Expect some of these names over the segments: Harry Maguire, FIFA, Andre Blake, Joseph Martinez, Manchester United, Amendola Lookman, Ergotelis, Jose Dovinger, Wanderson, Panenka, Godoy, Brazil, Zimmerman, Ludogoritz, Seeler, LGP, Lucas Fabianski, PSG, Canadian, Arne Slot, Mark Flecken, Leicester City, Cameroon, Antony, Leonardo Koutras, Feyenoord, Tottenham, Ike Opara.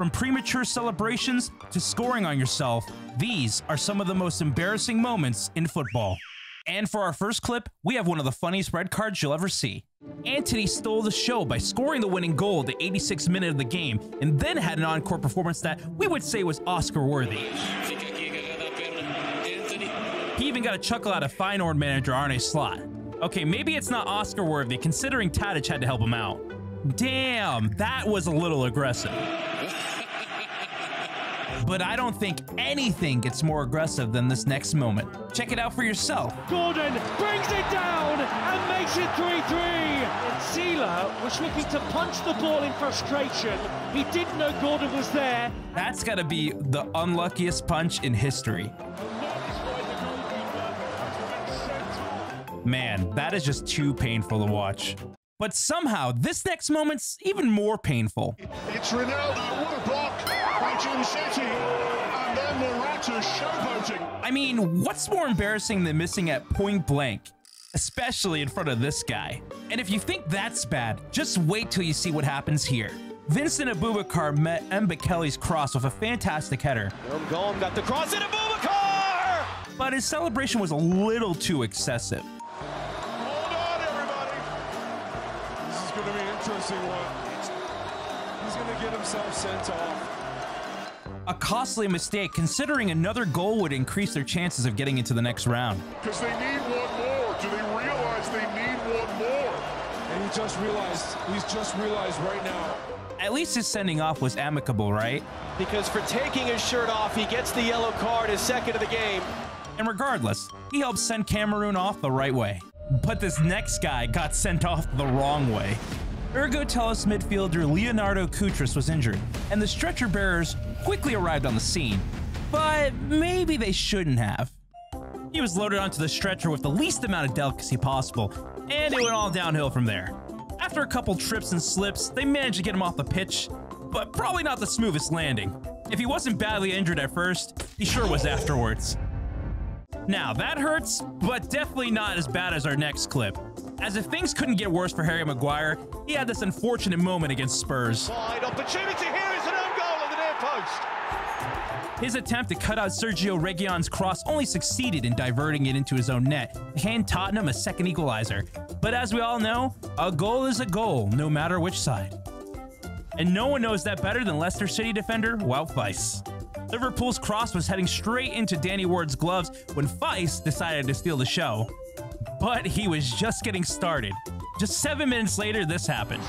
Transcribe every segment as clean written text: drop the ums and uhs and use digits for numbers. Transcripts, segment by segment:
From premature celebrations to scoring on yourself, these are some of the most embarrassing moments in football. And for our first clip, we have one of the funniest red cards you'll ever see. Antony stole the show by scoring the winning goal the 86th minute of the game, and then had an encore performance that we would say was Oscar-worthy. He even got a chuckle out of Feyenoord manager Arne Slot. Okay, maybe it's not Oscar-worthy, considering Tadic had to help him out. Damn, that was a little aggressive. But I don't think anything gets more aggressive than this next moment. Check it out for yourself. Gordon brings it down and makes it 3-3. Seeler was looking to punch the ball in frustration. He didn't know Gordon was there. That's got to be the unluckiest punch in history. Man, that is just too painful to watch. But somehow, this next moment's even more painful. It's Ronaldo, what a block by Jim City, and then Morata showboating. I mean, what's more embarrassing than missing at point blank? Especially in front of this guy. And if you think that's bad, just wait till you see what happens here. Vincent Abubakar met Mbakelli's cross with a fantastic header. Ergotelis got the cross in Abubakar! But his celebration was a little too excessive. Interesting one. He's going to get himself sent off. A costly mistake, considering another goal would increase their chances of getting into the next round. Because they need one more. Do they realize they need one more? And he's just realized right now. At least his sending off was amicable, right? Because for taking his shirt off, he gets the yellow card, his second of the game. And regardless, he helped send Cameroon off the right way. But this next guy got sent off the wrong way. Ergotelis midfielder Leonardo Koutras was injured, and the stretcher bearers quickly arrived on the scene, but maybe they shouldn't have. He was loaded onto the stretcher with the least amount of delicacy possible, and it went all downhill from there. After a couple trips and slips, they managed to get him off the pitch, but probably not the smoothest landing. If he wasn't badly injured at first, he sure was afterwards. Now that hurts, but definitely not as bad as our next clip. As if things couldn't get worse for Harry Maguire, he had this unfortunate moment against Spurs. Wide opportunity, here is an own goal at the near post. His attempt to cut out Sergio Reguilón's cross only succeeded in diverting it into his own net, to hand Tottenham a second equalizer. But as we all know, a goal is a goal, no matter which side. And no one knows that better than Leicester City defender Wout Faes. Liverpool's cross was heading straight into Danny Ward's gloves when Faes decided to steal the show. But he was just getting started. Just 7 minutes later, this happened.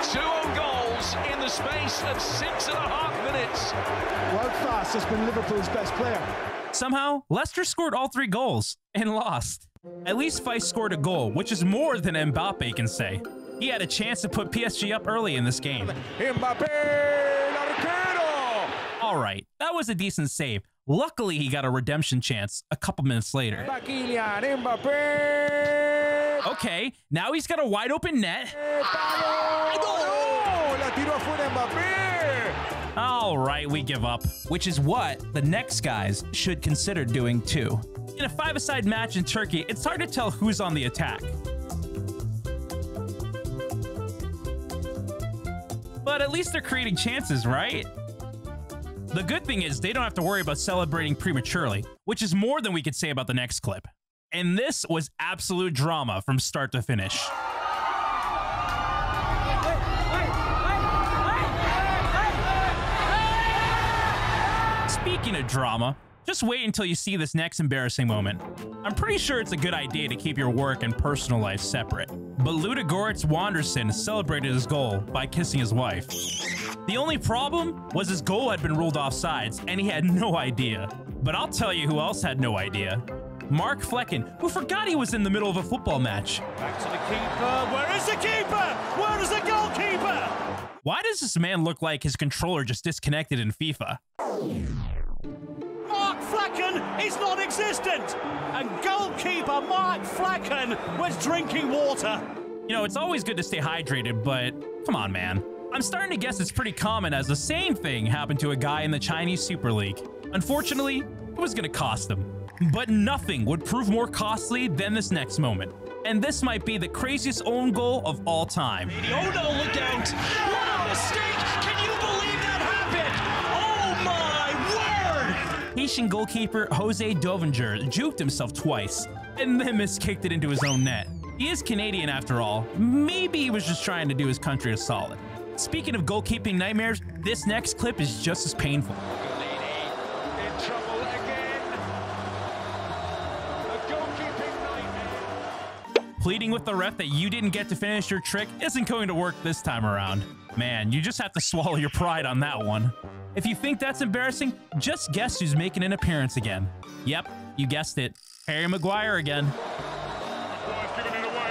It's in again. Two own goals in the space of 6.5 minutes. Wout Faes has been Liverpool's best player. Somehow, Leicester scored all three goals and lost. At least Faes scored a goal, which is more than Mbappe can say. He had a chance to put PSG up early in this game. Mbappe, not a candle! All right, that was a decent save. Luckily, he got a redemption chance a couple minutes later. Okay, now he's got a wide open net. All right, we give up, which is what the next guys should consider doing too. In a five-a-side match in Turkey, it's hard to tell who's on the attack. But at least they're creating chances, right? The good thing is they don't have to worry about celebrating prematurely, which is more than we could say about the next clip. And this was absolute drama from start to finish. Speaking of drama, just wait until you see this next embarrassing moment. I'm pretty sure it's a good idea to keep your work and personal life separate. But Ludogoritz Wanderson celebrated his goal by kissing his wife. The only problem was his goal had been ruled offsides, and he had no idea. But I'll tell you who else had no idea. Mark Flecken, who forgot he was in the middle of a football match. Back to the keeper. Where is the keeper? Where is the goalkeeper? Why does this man look like his controller just disconnected in FIFA? Flecken is non-existent, and goalkeeper Mark Flecken was drinking water. You know, it's always good to stay hydrated, but come on, man. I'm starting to guess it's pretty common, as the same thing happened to a guy in the Chinese Super League. Unfortunately, it was going to cost them. But nothing would prove more costly than this next moment. And this might be the craziest own goal of all time. Oh no, look out! What a mistake! Haitian goalkeeper Jose Dovinger juked himself twice and then miskicked it into his own net. He is Canadian after all. Maybe he was just trying to do his country a solid. Speaking of goalkeeping nightmares, this next clip is just as painful. Pleading with the ref that you didn't get to finish your trick isn't going to work this time around. Man, you just have to swallow your pride on that one. If you think that's embarrassing, just guess who's making an appearance again. Yep, you guessed it. Harry Maguire again. Oh, he's giving it away.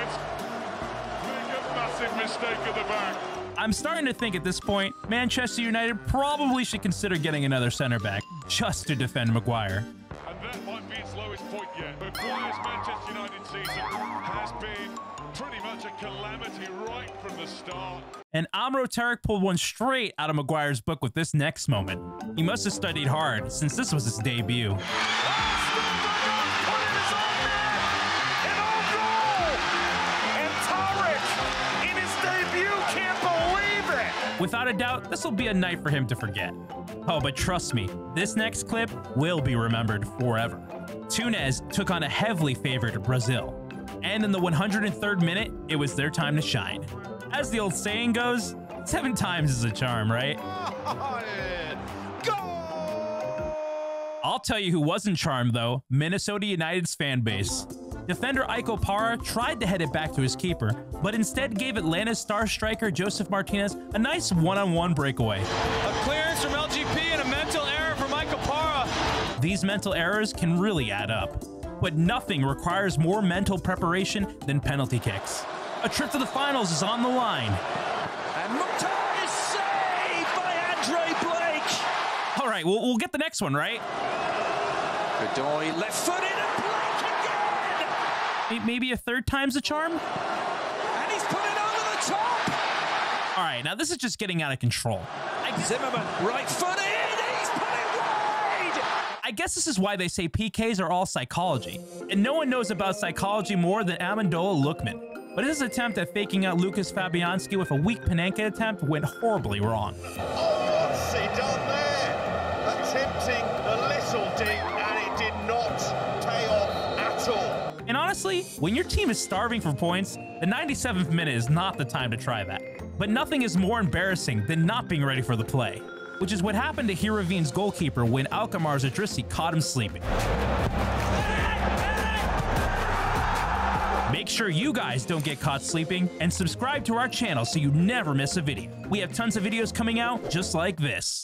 Make a massive mistake at the back. I'm starting to think at this point, Manchester United probably should consider getting another center back just to defend Maguire. And that might be its lowest point yet. Maguire's Manchester United season has been pretty much a calamity right from the start. And Amro Tarek pulled one straight out of Maguire's book with this next moment. He must have studied hard since this was his debut. Without a doubt, this will be a night for him to forget. Oh, but trust me, this next clip will be remembered forever. Tunez took on a heavily favored Brazil, and in the 103rd minute, it was their time to shine. As the old saying goes, 7 times is a charm, right? I'll tell you who wasn't charmed though, Minnesota United's fan base. Defender Ike Opara tried to head it back to his keeper, but instead gave Atlanta's star striker Joseph Martinez a nice one-on-one breakaway. A clearance from LGP and a mental error from Ike Opara. These mental errors can really add up, but nothing requires more mental preparation than penalty kicks. A trip to the finals is on the line. And Mukhtar is saved by Andre Blake. All right, we'll get the next one, right? Godoy left-footed and Blake. Maybe a 3rd time's a charm? And he's put it over the top! All right, now this is just getting out of control. Zimmerman, right footed, he's put it wide! I guess this is why they say PKs are all psychology. And no one knows about psychology more than Amendola Lookman. But his attempt at faking out Lucas Fabianski with a weak Panenka attempt went horribly wrong. Oh, what's he done there? Attempting a little deep, and it did not pay off at all. And honestly, when your team is starving for points, the 97th minute is not the time to try that. But nothing is more embarrassing than not being ready for the play, which is what happened to Heerenveen's goalkeeper when Alkmaar Idrissi caught him sleeping. Make sure you guys don't get caught sleeping and subscribe to our channel so you never miss a video. We have tons of videos coming out just like this.